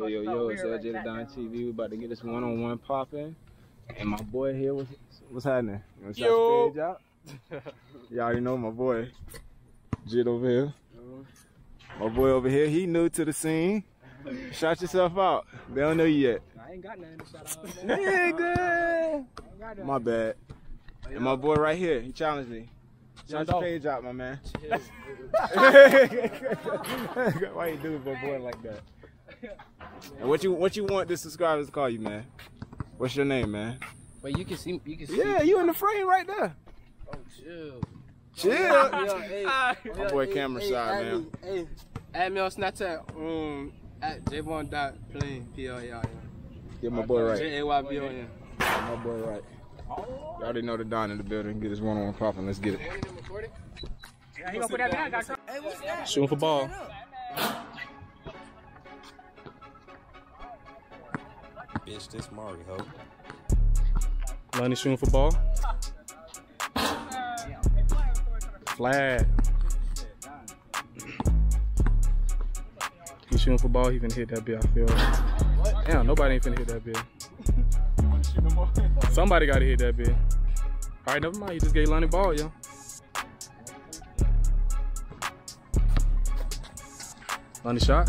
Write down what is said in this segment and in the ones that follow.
Yo, yo, yo, it's LJ the Don TV. We about to get this one-on-one popping. And my boy here, what's happening? You want to shout stage out? Y'all already know my boy, Jid over here. My boy over here, he new to the scene. Shout yourself out. They don't know you yet. I ain't got nothing to shout out. Nigga! My bad. And my boy right here, he challenged me. Shout your page out, my man. Why you do it for a boy like that? And what you want the subscribers to call you, man? What's your name, man? But you can see. Yeah, you in the frame right there. Oh, chill. Hey, my boy, camera shy, man. Hey, add me on Snapchat. At Jayvon Plain PLL. Get my boy right. JAYBON. Get my boy right. Y'all already know the Don in the building. Get this one-on-one popping. Let's get it. Yeah, he gonna put that down. Hey, what's that? Shooting for ball. Bitch, this Mari, ho. Lonnie shooting for ball. Flat. He's shooting for ball. He finna hit that bill, I feel. What? Damn, nobody ain't finna hit that bill. Somebody gotta hit that bit. Alright, never mind. You just gave Lonnie ball, yo. Lonnie shot.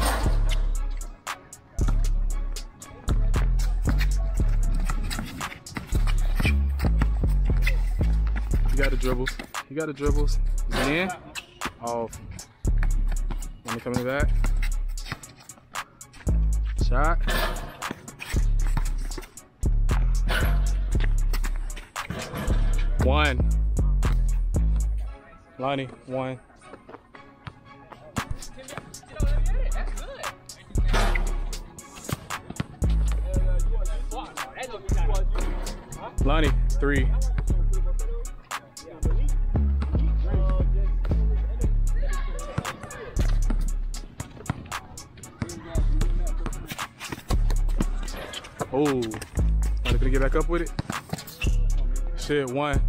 You got the dribbles. You got the dribbles. Is it in? Oh. Lonnie coming back. Shot. One. Lonnie, one. Lonnie, three. Oh, Lonnie gonna get back up with it? Shit, one.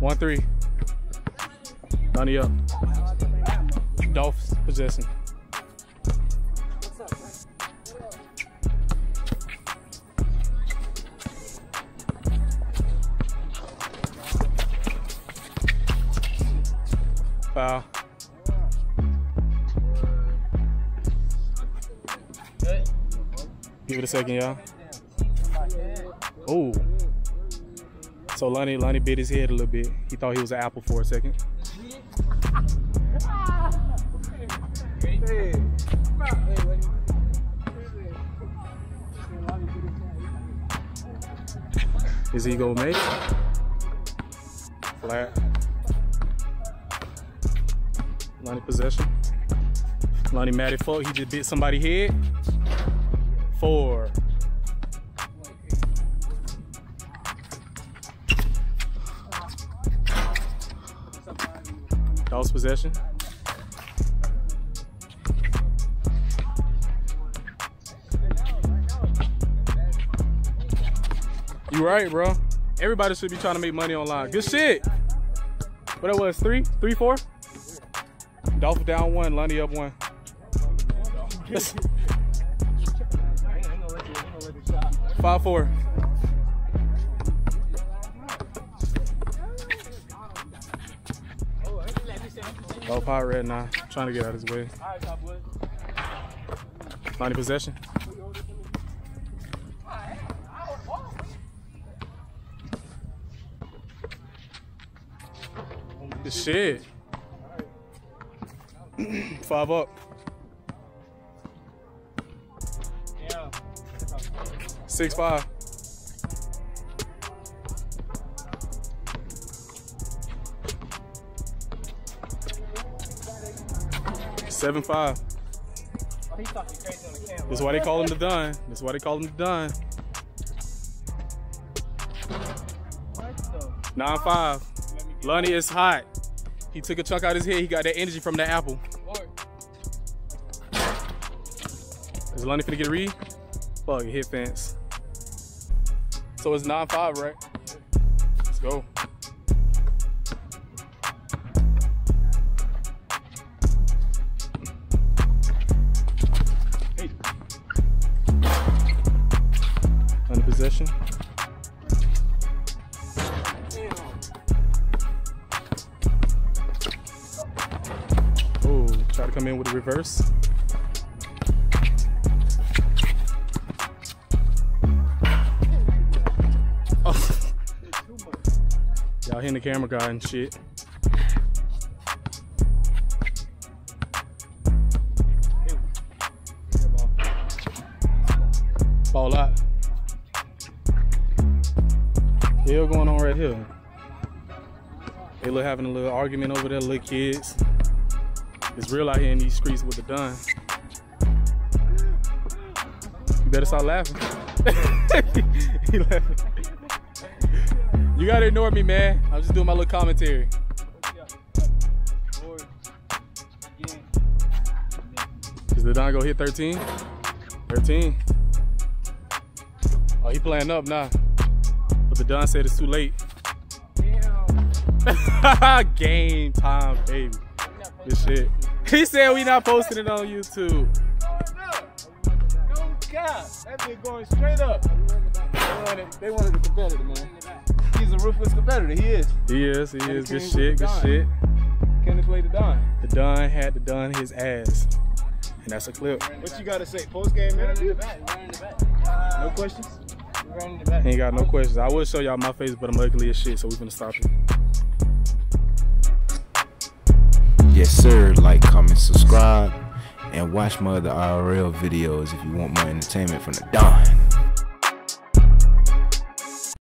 1-3. Lonnie up. Dolphins possessing. Foul. Give it a second, y'all. Oh. So Lonnie bit his head a little bit. He thought he was an apple for a second. Is he gonna make it? Flat. Lonnie possession. Lonnie mad at folk. He just bit somebody's head. 4. Lost possession. You right, bro. Everybody should be trying to make money online. Good shit. What it was? 3-4. Dolphin down 1. Lonnie up 1. Yes. 5-4. Oh, power red now. I'm trying to get out of his way. Lonnie possession. This shit. 5 up. 6-5. Seven-5. That's why they call him the Don. That's why they call him the Don. 9-5. Lonnie is hot. He took a chunk out of his head. He got that energy from that apple. Is Lonnie finna get a read? Fuck, hit fence. So it's 9-5, right? Let's go. on the possession. Oh, try to come in with a reverse. Oh. Y'all hitting the camera guy and shit. Ball out. Hell going on right here. They look having a little argument over there, little kids. It's real out here in these streets with the Don. You better start laughing. He laughing. You gotta ignore me, man. I'm just doing my little commentary. Is the Don go hit 13? 13. Oh, he playing up now. But the Don said it's too late. Damn. Game time, baby. This shit. He said we not posting it on YouTube. Don't cap. That bitch going straight up. They wanted a competitor, man. He's a ruthless competitor. He is. He is. He is. Good shit. Good shit. Can he play the Don? The Don had the Don his ass, and that's a clip. What you gotta say? Post game interview. No questions. Ain't got no questions. I will show y'all my face, but I'm ugly as shit, so we finna stop it. Yes sir, like, comment, subscribe, and watch my other IRL videos if you want more entertainment from the Don.